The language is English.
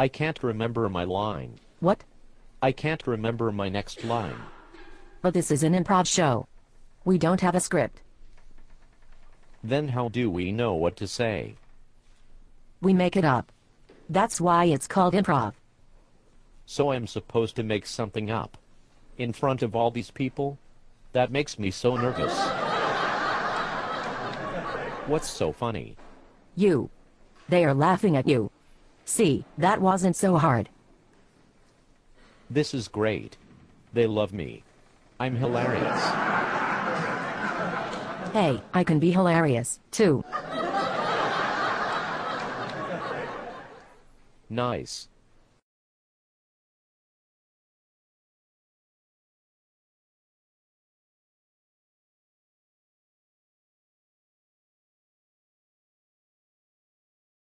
I can't remember my line. What? I can't remember my next line. But this is an improv show. We don't have a script. Then how do we know what to say? We make it up. That's why it's called improv. So I'm supposed to make something up? In front of all these people? That makes me so nervous. What's so funny? You. They are laughing at you. See, that wasn't so hard. This is great. They love me. I'm hilarious. Hey, I can be hilarious, too. Nice.